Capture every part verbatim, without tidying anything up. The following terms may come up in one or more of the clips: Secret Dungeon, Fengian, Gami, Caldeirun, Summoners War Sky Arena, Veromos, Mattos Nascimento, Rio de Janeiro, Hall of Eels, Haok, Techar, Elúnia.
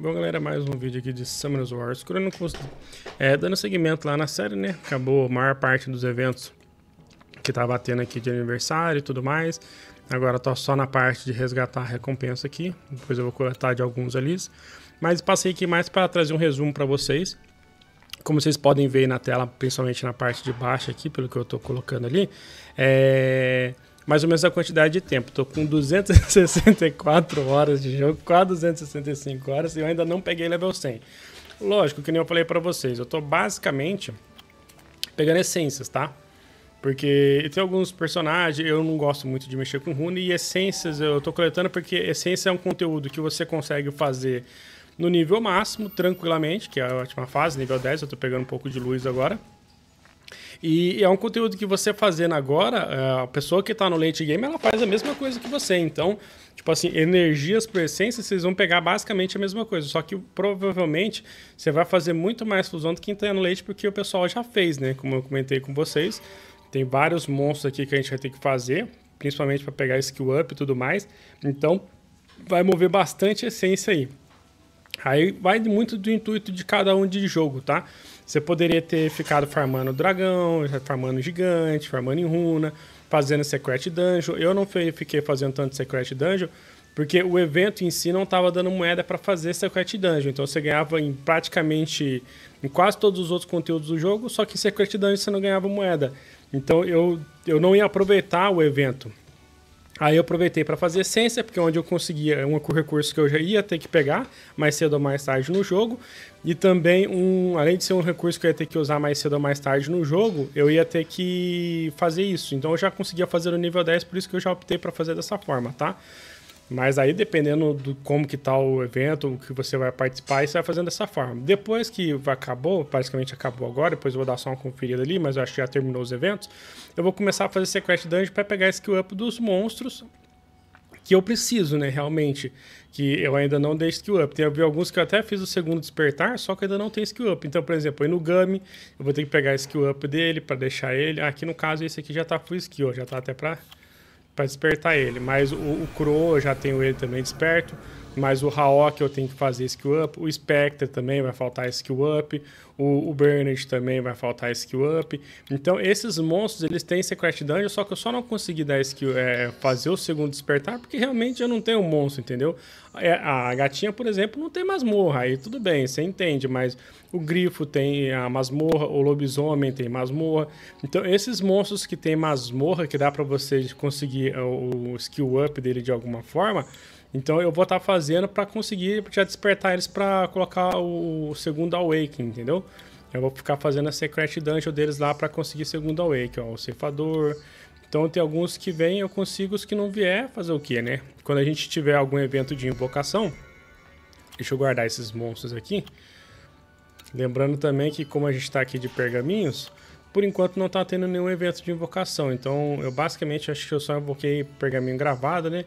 Bom, galera, mais um vídeo aqui de Summoners War Sky Arena, é, dando seguimento lá na série, né? Acabou a maior parte dos eventos que tava tendo aqui de aniversário e tudo mais. Agora tô só na parte de resgatar a recompensa aqui. Depois eu vou coletar de alguns ali. Mas passei aqui mais para trazer um resumo para vocês. Como vocês podem ver aí na tela, principalmente na parte de baixo aqui, pelo que eu tô colocando ali, é... mais ou menos a quantidade de tempo. Tô com duzentas e sessenta e quatro horas de jogo, quase duzentas e sessenta e cinco horas, e eu ainda não peguei level cem. Lógico, que nem eu falei pra vocês, eu tô basicamente pegando essências, tá? Porque tem alguns personagens, eu não gosto muito de mexer com rune, e essências eu tô coletando porque essência é um conteúdo que você consegue fazer no nível máximo, tranquilamente, que é a última fase, nível dez, eu tô pegando um pouco de luz agora. E é um conteúdo que você fazendo agora, a pessoa que está no late game, ela faz a mesma coisa que você. Então, tipo assim, energias por essência, vocês vão pegar basicamente a mesma coisa. Só que, provavelmente, você vai fazer muito mais fusão do que quem está no late, porque o pessoal já fez, né? Como eu comentei com vocês, tem vários monstros aqui que a gente vai ter que fazer, principalmente para pegar skill up e tudo mais. Então, vai mover bastante essência aí. Aí vai muito do intuito de cada um de jogo, tá? Você poderia ter ficado farmando dragão, farmando gigante, farmando em runa, fazendo Secret Dungeon. Eu não fiquei fazendo tanto Secret Dungeon, porque o evento em si não estava dando moeda para fazer Secret Dungeon. Então você ganhava em praticamente em quase todos os outros conteúdos do jogo, só que em Secret Dungeon você não ganhava moeda. Então eu, eu não ia aproveitar o evento. Aí eu aproveitei para fazer essência, porque onde eu conseguia um recurso que eu já ia ter que pegar mais cedo ou mais tarde no jogo, e também, um, além de ser um recurso que eu ia ter que usar mais cedo ou mais tarde no jogo, eu ia ter que fazer isso. Então eu já conseguia fazer no nível dez, por isso que eu já optei para fazer dessa forma, tá? Mas aí, dependendo do como que tá o evento, o que você vai participar, você vai fazendo dessa forma. Depois que acabou, basicamente acabou agora, depois eu vou dar só uma conferida ali, mas eu acho que já terminou os eventos, eu vou começar a fazer Secret Dungeon para pegar skill up dos monstros que eu preciso, né, realmente, que eu ainda não dei skill up. Tem alguns que eu até fiz o segundo despertar, só que ainda não tem skill up. Então, por exemplo, aí no Gami, eu vou ter que pegar skill up dele para deixar ele... Aqui, no caso, esse aqui já tá full skill, já tá até para... para despertar ele, mas o, o Crow eu já tenho ele também desperto, mas o Haok eu tenho que fazer skill up, o Spectre também vai faltar skill up, o, o Bernard também vai faltar skill up. Então esses monstros, eles têm Secret Dungeon, só que eu só não consegui dar skill, é, fazer o segundo despertar, porque realmente eu não tenho um monstro, entendeu? A gatinha, por exemplo, não tem masmorra, aí tudo bem, você entende, mas o Grifo tem a masmorra, o Lobisomem tem masmorra. Então esses monstros que tem masmorra, que dá pra você conseguir o skill up dele de alguma forma, então eu vou estar tá fazendo para conseguir já despertar eles para colocar o segundo awakening, entendeu? Eu vou ficar fazendo a Secret Dungeon deles lá para conseguir segundo awakening, ó, o ceifador. Então tem alguns que vêm, eu consigo, os que não vier, fazer o que, né? Quando a gente tiver algum evento de invocação, deixa eu guardar esses monstros aqui. Lembrando também que como a gente está aqui de pergaminhos, por enquanto não está tendo nenhum evento de invocação, então eu basicamente acho que eu só invoquei pergaminho gravado, né?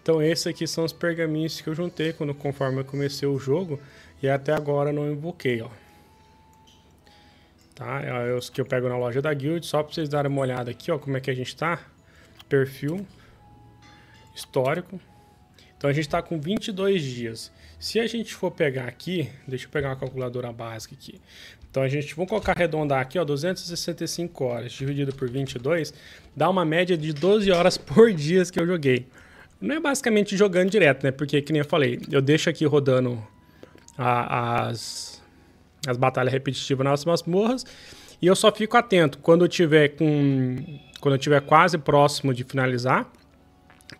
Então esses aqui são os pergaminhos que eu juntei quando, conforme eu comecei o jogo, e até agora não invoquei, ó. Tá? É os que eu pego na loja da guild, só para vocês darem uma olhada aqui, ó, como é que a gente está. Perfil, histórico. Então a gente está com vinte e dois dias. Se a gente for pegar aqui, deixa eu pegar uma calculadora básica aqui. Então a gente, vamos colocar, arredondar aqui, ó, duzentas e sessenta e cinco horas dividido por vinte e dois, dá uma média de doze horas por dia que eu joguei. Não é basicamente jogando direto, né? Porque, que nem eu falei, eu deixo aqui rodando a, as, as batalhas repetitivas nas masmorras, e eu só fico atento quando eu tiver, com, quando eu tiver quase próximo de finalizar,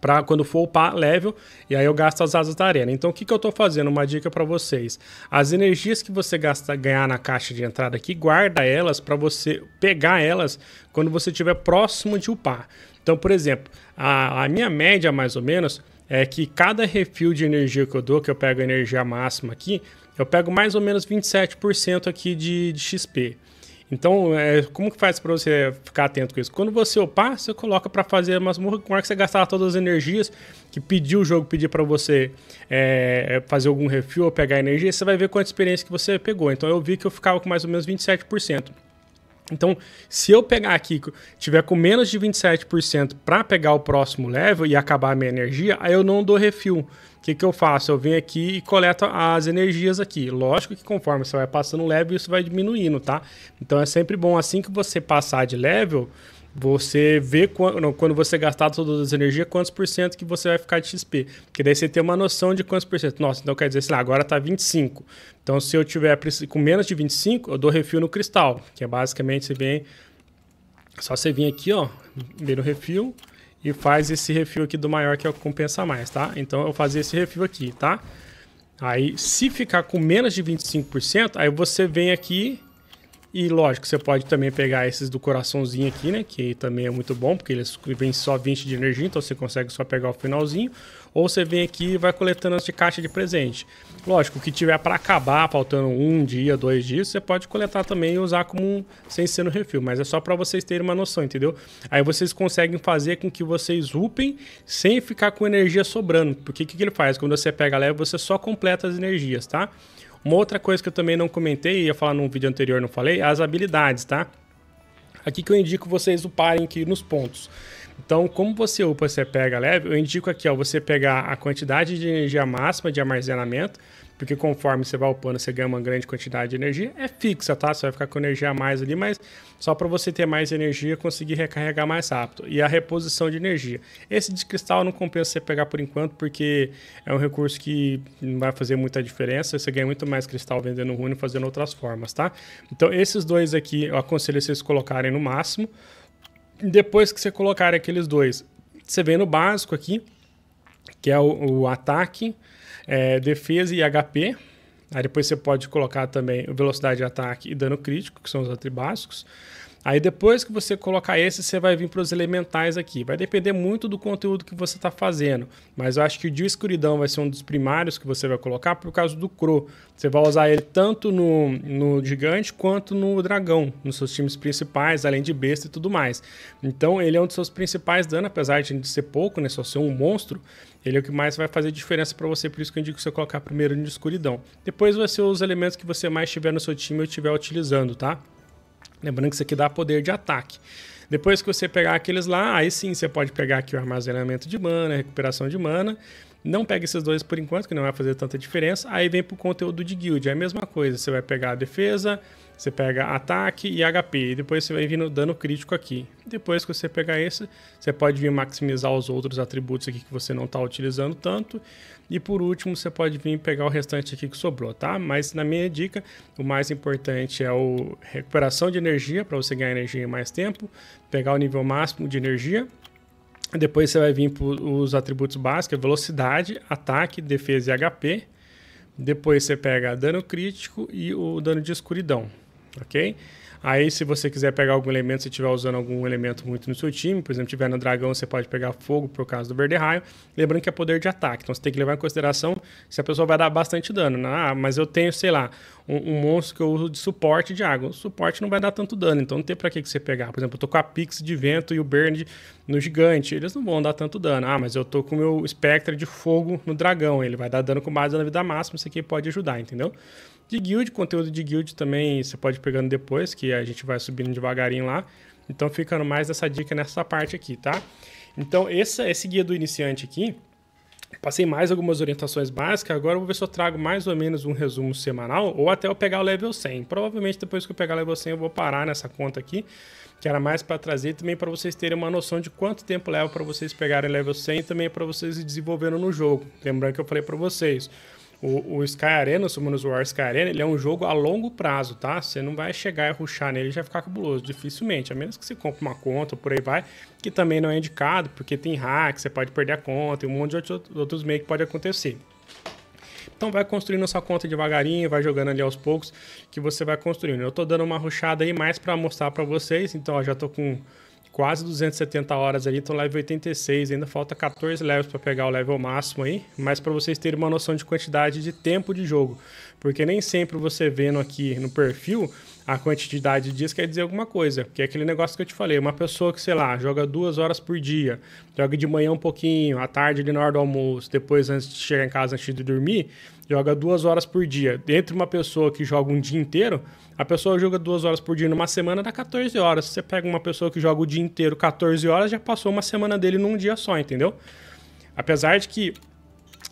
para quando for upar level, e aí eu gasto as asas da arena. Então o que, que eu tô fazendo? Uma dica para vocês. As energias que você gasta, ganhar na caixa de entrada aqui, guarda elas para você pegar elas quando você estiver próximo de upar. Então, por exemplo, a, a minha média mais ou menos é que cada refil de energia que eu dou, que eu pego a energia máxima aqui, eu pego mais ou menos vinte e sete por cento aqui de, de X P. Então, é, como que faz para você ficar atento com isso? Quando você upar, você coloca para fazer a masmorra, com a hora que você gastar todas as energias, que pediu o jogo, pedir para você é, fazer algum refil ou pegar energia, você vai ver quanta experiência que você pegou. Então, eu vi que eu ficava com mais ou menos vinte e sete por cento. Então, se eu pegar aqui, tiver com menos de vinte e sete por cento para pegar o próximo level e acabar a minha energia, aí eu não dou refil. O que que eu faço? Eu venho aqui e coleto as energias aqui. Lógico que conforme você vai passando o level, isso vai diminuindo, tá? Então é sempre bom, assim que você passar de level, você vê quando, não, quando você gastar todas as energias, quantos por cento que você vai ficar de X P. Porque daí você tem uma noção de quantos por cento. Nossa, então quer dizer, sei lá, agora tá vinte e cinco. Então se eu tiver com menos de vinte e cinco, eu dou refil no cristal. Que é basicamente, você vem... Só você vir aqui, ó, vem no refil e faz esse refil aqui do maior, que é o que compensa mais, tá? Então eu vou fazer esse refil aqui, tá? Aí se ficar com menos de vinte e cinco por cento, aí você vem aqui... E lógico, você pode também pegar esses do coraçãozinho aqui, né? Que também é muito bom, porque eles vêm só vinte de energia, então você consegue só pegar o finalzinho. Ou você vem aqui e vai coletando as de caixa de presente. Lógico, o que tiver para acabar, faltando um dia, dois dias, você pode coletar também e usar como um, sem ser no refil. Mas é só para vocês terem uma noção, entendeu? Aí vocês conseguem fazer com que vocês upem sem ficar com energia sobrando. Porque o que ele faz? Quando você pega leve, você só completa as energias, tá? Uma outra coisa que eu também não comentei, ia falar num vídeo anterior, não falei, as habilidades, tá? Aqui que eu indico vocês uparem aqui nos pontos. Então, como você upa, você pega level, eu indico aqui, ó, você pegar a quantidade de energia máxima de armazenamento, porque conforme você vai upando, você ganha uma grande quantidade de energia, é fixa, tá? Você vai ficar com energia a mais ali, mas só para você ter mais energia, conseguir recarregar mais rápido. E a reposição de energia. Esse de cristal não compensa você pegar por enquanto, porque é um recurso que não vai fazer muita diferença, você ganha muito mais cristal vendendo rune e fazendo outras formas, tá? Então, esses dois aqui, eu aconselho vocês colocarem no máximo. Depois que você colocar aqueles dois, você vem no básico aqui, que é o, o ataque, é, defesa e H P. Aí depois você pode colocar também velocidade de ataque e dano crítico, que são os atributos. Aí depois que você colocar esse, você vai vir para os elementais aqui. Vai depender muito do conteúdo que você está fazendo. Mas eu acho que o de escuridão vai ser um dos primários que você vai colocar por causa do Crow. Você vai usar ele tanto no, no gigante quanto no dragão, nos seus times principais, além de besta e tudo mais. Então ele é um dos seus principais danos, apesar de ser pouco, né? Só ser um monstro. Ele é o que mais vai fazer diferença para você, por isso que eu indico você colocar primeiro no de escuridão. Depois vai ser os elementos que você mais tiver no seu time ou estiver utilizando, tá? Lembrando que isso aqui dá poder de ataque. Depois que você pegar aqueles lá, aí sim você pode pegar aqui o armazenamento de mana, recuperação de mana. Não pega esses dois por enquanto, que não vai fazer tanta diferença. Aí vem pro conteúdo de guild, é a mesma coisa. Você vai pegar a defesa, você pega ataque e H P. E depois você vai vir no dano crítico aqui. Depois que você pegar esse, você pode vir maximizar os outros atributos aqui que você não está utilizando tanto. E por último, você pode vir pegar o restante aqui que sobrou, tá? Mas na minha dica, o mais importante é o recuperação de energia, para você ganhar energia em mais tempo. Pegar o nível máximo de energia. Depois você vai vir para os atributos básicos, velocidade, ataque, defesa e H P. Depois você pega dano crítico e o dano de escuridão, ok? Aí se você quiser pegar algum elemento, se estiver usando algum elemento muito no seu time, por exemplo, tiver no dragão, você pode pegar fogo por causa do verde raio. Lembrando que é poder de ataque, então você tem que levar em consideração se a pessoa vai dar bastante dano. Ah, mas eu tenho, sei lá, um, um monstro que eu uso de suporte de água. O suporte não vai dar tanto dano, então não tem pra que você pegar. Por exemplo, eu tô com a Pix de vento e o Burn no gigante, eles não vão dar tanto dano. Ah, mas eu tô com o meu Spectre de fogo no dragão, ele vai dar dano com base na vida máxima, isso aqui pode ajudar, entendeu? De guild, conteúdo de guild também você pode ir pegando depois, que a gente vai subindo devagarinho lá. Então ficando mais essa dica nessa parte aqui, tá? Então esse, esse guia do iniciante aqui, passei mais algumas orientações básicas, agora eu vou ver se eu trago mais ou menos um resumo semanal, ou até eu pegar o level cem. Provavelmente depois que eu pegar o level cem eu vou parar nessa conta aqui, que era mais para trazer também para vocês terem uma noção de quanto tempo leva para vocês pegarem level cem e também para vocês se desenvolvendo no jogo. Lembrando que eu falei para vocês... O, o Sky Arena, o Summoners War Sky Arena, ele é um jogo a longo prazo, tá? Você não vai chegar e rushar nele e já ficar cabuloso, dificilmente, a menos que você compre uma conta, por aí vai, que também não é indicado, porque tem hack, você pode perder a conta, e um monte de outros, outros meios que pode acontecer. Então vai construindo sua conta devagarinho, vai jogando ali aos poucos, que você vai construindo. Eu tô dando uma rushada aí mais pra mostrar pra vocês, então ó, já tô com... quase duzentas e setenta horas ali, então level oitenta e seis, ainda falta quatorze levels para pegar o level máximo aí, mas para vocês terem uma noção de quantidade de tempo de jogo, porque nem sempre você vendo aqui no perfil, a quantidade de dias quer dizer alguma coisa, que é aquele negócio que eu te falei, uma pessoa que, sei lá, joga duas horas por dia, joga de manhã um pouquinho, à tarde ali na hora do almoço, depois antes de chegar em casa, antes de dormir, joga duas horas por dia. Entre uma pessoa que joga um dia inteiro, a pessoa joga duas horas por dia numa semana, dá quatorze horas. Se você pega uma pessoa que joga o dia inteiro quatorze horas, já passou uma semana dele num dia só, entendeu? Apesar de que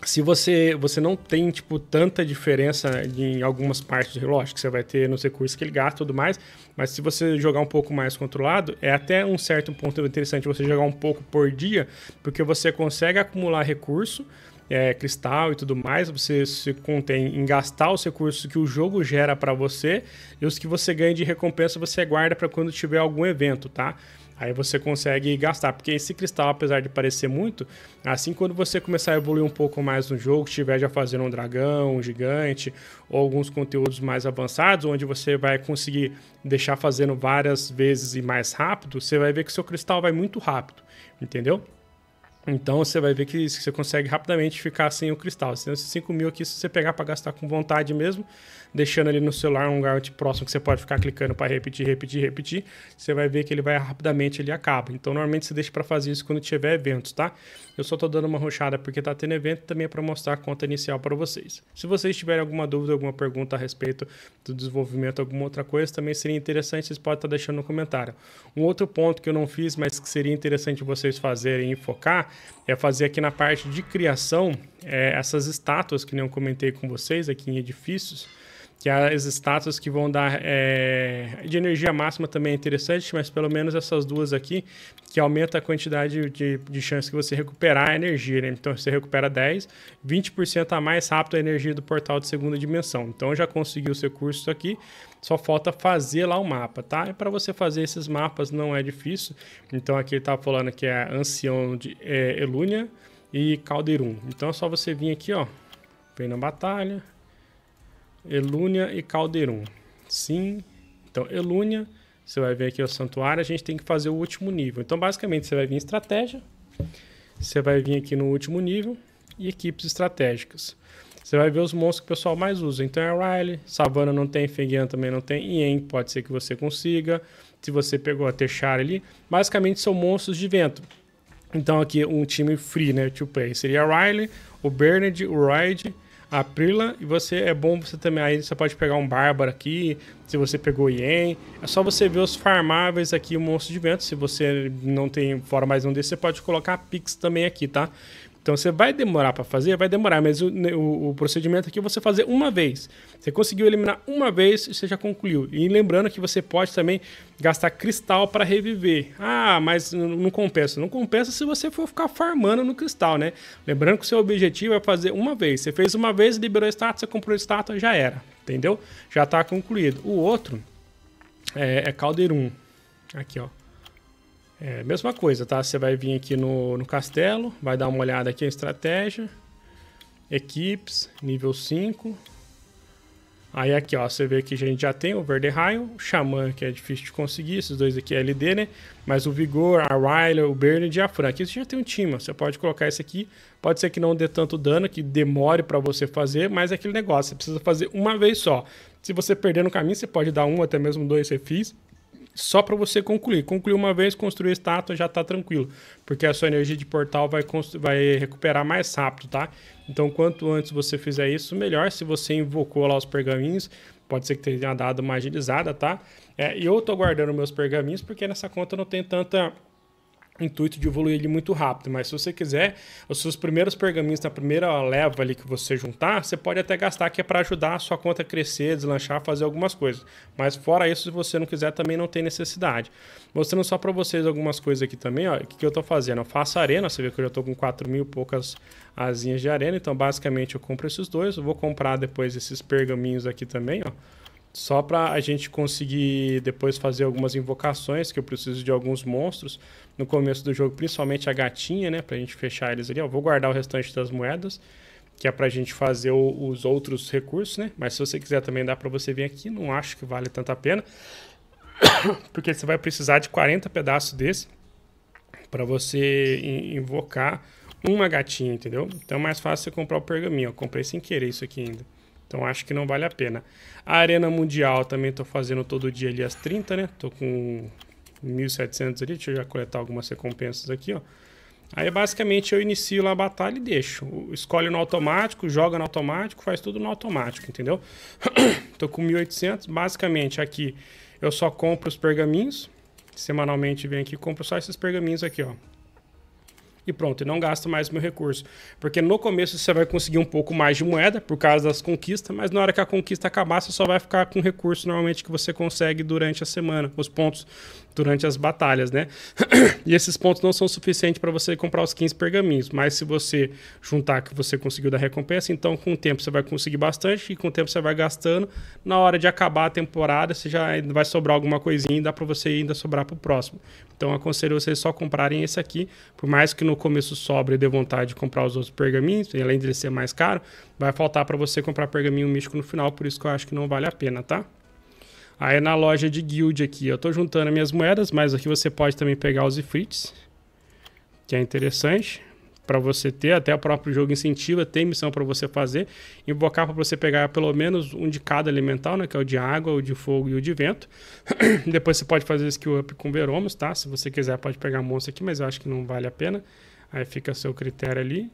se você, você não tem, tipo, tanta diferença em algumas partes do relógio, que você vai ter nos recursos que ele gasta e tudo mais, mas se você jogar um pouco mais controlado, é até um certo ponto interessante você jogar um pouco por dia, porque você consegue acumular recurso, é, cristal e tudo mais, você se contém em gastar os recursos que o jogo gera pra você, e os que você ganha de recompensa você guarda pra quando tiver algum evento, tá? Aí você consegue gastar, porque esse cristal, apesar de parecer muito, assim quando você começar a evoluir um pouco mais no jogo, estiver já fazendo um dragão, um gigante, ou alguns conteúdos mais avançados, onde você vai conseguir deixar fazendo várias vezes e mais rápido, você vai ver que seu cristal vai muito rápido, entendeu? Então você vai ver que você consegue rapidamente ficar sem o cristal. Esses cinco mil aqui, se você pegar para gastar com vontade mesmo, deixando ali no celular um lugar próximo que você pode ficar clicando para repetir, repetir, repetir, você vai ver que ele vai rapidamente, ele acaba. Então normalmente você deixa para fazer isso quando tiver eventos, tá? Eu só tô dando uma rochada porque tá tendo evento, também é para mostrar a conta inicial para vocês. Se vocês tiverem alguma dúvida, alguma pergunta a respeito do desenvolvimento, alguma outra coisa, também seria interessante, vocês podem estar deixando no comentário. Um outro ponto que eu não fiz, mas que seria interessante vocês fazerem e focar, é fazer aqui na parte de criação, é, essas estátuas que nem eu comentei com vocês aqui em edifícios, que é as estátuas que vão dar, é, de energia máxima também é interessante, mas pelo menos essas duas aqui, que aumenta a quantidade de, de chance que você recuperar a energia, né? Então você recupera dez, vinte por cento a mais rápido a energia do portal de segunda dimensão. Então eu já consegui os recursos aqui, só falta fazer lá o mapa, tá? E para você fazer esses mapas não é difícil. Então aqui ele tá falando que é Ancião de é, Elúnia e Caldeirun. Então é só você vir aqui, ó, vem na batalha, Elúnia e Caldeirun. Sim. Então, Elúnia, você vai ver aqui o santuário, a gente tem que fazer o último nível. Então, basicamente, você vai vir em estratégia, você vai vir aqui no último nível e equipes estratégicas. Você vai ver os monstros que o pessoal mais usa. Então, é Riley, Savana não tem, Fengian também não tem, Ien, pode ser que você consiga, se você pegou a Techar ali. Basicamente, são monstros de vento. Então, aqui um time free, né, to play. Seria a Riley, o Bernard, o Royd, a Prila, e você é bom, você também aí você pode pegar um Bárbaro aqui, se você pegou Ien, é só você ver os farmáveis aqui, o monstro de vento, se você não tem fora mais um desses, você pode colocar Pix também aqui, tá? Então você vai demorar para fazer, vai demorar, mas o, o, o procedimento aqui é você fazer uma vez, você conseguiu eliminar uma vez e você já concluiu, e lembrando que você pode também gastar cristal para reviver. Ah, mas não compensa. Não compensa se você for ficar farmando no cristal, né? Lembrando que o seu objetivo é fazer uma vez. Você fez uma vez, liberou a estátua, você comprou a estátua, já era. Entendeu? Já tá concluído. O outro é, é Caldeirun. Aqui, ó. É, mesma coisa, tá? Você vai vir aqui no, no castelo, vai dar uma olhada aqui em estratégia, equipes, nível cinco... Aí aqui, ó, você vê que a gente já tem o Verde Raio, o Xamã, que é difícil de conseguir, esses dois aqui é L D, né? Mas o Vigor, a Riley, o Bernard e a Fran. Aqui você já tem um time, ó, você pode colocar esse aqui, pode ser que não dê tanto dano, que demore pra você fazer, mas é aquele negócio, você precisa fazer uma vez só. Se você perder no caminho, você pode dar um, até mesmo dois refis, só pra você concluir. Concluir uma vez, construir a estátua, já tá tranquilo, porque a sua energia de portal vai, vai recuperar mais rápido, tá? Então, quanto antes você fizer isso, melhor. Se você invocou lá os pergaminhos, pode ser que tenha dado uma agilizada, tá? É, e eu tô guardando meus pergaminhos porque nessa conta não tem tanta intuito de evoluir ele muito rápido, mas se você quiser, os seus primeiros pergaminhos na primeira leva ali que você juntar, você pode até gastar, que é para ajudar a sua conta a crescer, deslanchar, fazer algumas coisas, mas fora isso, se você não quiser, também não tem necessidade. Mostrando só para vocês algumas coisas aqui também, ó, o que, que eu tô fazendo, eu faço arena, você vê que eu já tô com quatro mil e poucas asinhas de arena, então basicamente eu compro esses dois, eu vou comprar depois esses pergaminhos aqui também, ó, só para a gente conseguir depois fazer algumas invocações, que eu preciso de alguns monstros no começo do jogo, principalmente a gatinha, né, pra gente fechar eles ali, ó. Vou guardar o restante das moedas, que é pra gente fazer o, os outros recursos, né, mas se você quiser também dá pra você vir aqui, não acho que vale tanto a pena, porque você vai precisar de quarenta pedaços desse pra você invocar uma gatinha, entendeu? Então é mais fácil você comprar o pergaminho, eu comprei sem querer isso aqui ainda. Então acho que não vale a pena. A Arena Mundial também estou fazendo todo dia ali às trinta, né? Estou com mil e setecentos ali, deixa eu já coletar algumas recompensas aqui, ó. Aí basicamente eu inicio lá a batalha e deixo. Escolhe no automático, joga no automático, faz tudo no automático, entendeu? Tô com mil e oitocentos, basicamente aqui eu só compro os pergaminhos. Semanalmente vem aqui e compro só esses pergaminhos aqui, ó. E pronto, e não gasto mais meu recurso. Porque no começo você vai conseguir um pouco mais de moeda por causa das conquistas, mas na hora que a conquista acabar, você só vai ficar com o recurso normalmente que você consegue durante a semana, os pontos durante as batalhas, né? E esses pontos não são suficientes para você comprar os quinze pergaminhos, mas se você juntar que você conseguiu da recompensa, então com o tempo você vai conseguir bastante e com o tempo você vai gastando. Na hora de acabar a temporada, você já vai sobrar alguma coisinha e dá para você ainda sobrar para o próximo. Então aconselho vocês só comprarem esse aqui, por mais que no começo sobre e dê vontade de comprar os outros pergaminhos, e além de ele ser mais caro, vai faltar para você comprar pergaminho místico no final, por isso que eu acho que não vale a pena, tá? Aí na loja de guild aqui, eu tô juntando as minhas moedas, mas aqui você pode também pegar os ifrits, que é interessante, para você ter, até o próprio jogo incentiva, tem missão para você fazer, invocar para você pegar pelo menos um de cada elemental, né, que é o de água, o de fogo e o de vento. Depois você pode fazer skill up com Veromos, tá? Se você quiser pode pegar monstro aqui, mas eu acho que não vale a pena, aí fica a seu critério ali.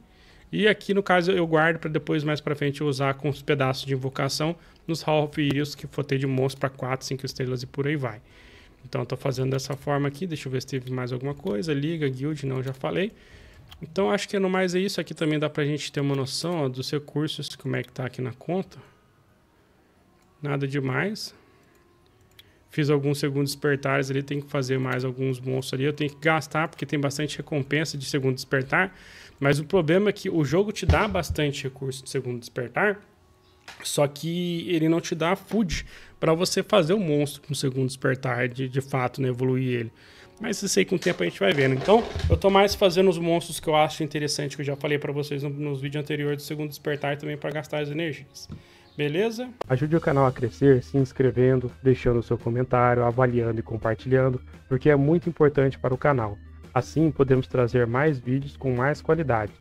E aqui, no caso, eu guardo para depois, mais para frente, usar com os pedaços de invocação nos Hall of Eels, que for ter de monstro para quatro, cinco estrelas e por aí vai. Então, eu tô fazendo dessa forma aqui. Deixa eu ver se teve mais alguma coisa. Liga, guild, não, já falei. Então, acho que no mais é isso. Aqui também dá pra gente ter uma noção, ó, dos recursos, como é que tá aqui na conta. Nada demais. Fiz alguns segundos despertares ali, tem que fazer mais alguns monstros ali. Eu tenho que gastar, porque tem bastante recompensa de segundo despertar. Mas o problema é que o jogo te dá bastante recurso de segundo despertar, só que ele não te dá food para você fazer o monstro com o segundo despertar, de, de fato, né, evoluir ele. Mas isso aí com o tempo a gente vai vendo. Então, eu tô mais fazendo os monstros que eu acho interessante, que eu já falei para vocês no, nos vídeos anteriores do segundo despertar também, para gastar as energias. Beleza? Ajude o canal a crescer se inscrevendo, deixando o seu comentário, avaliando e compartilhando, porque é muito importante para o canal. Assim podemos trazer mais vídeos com mais qualidade.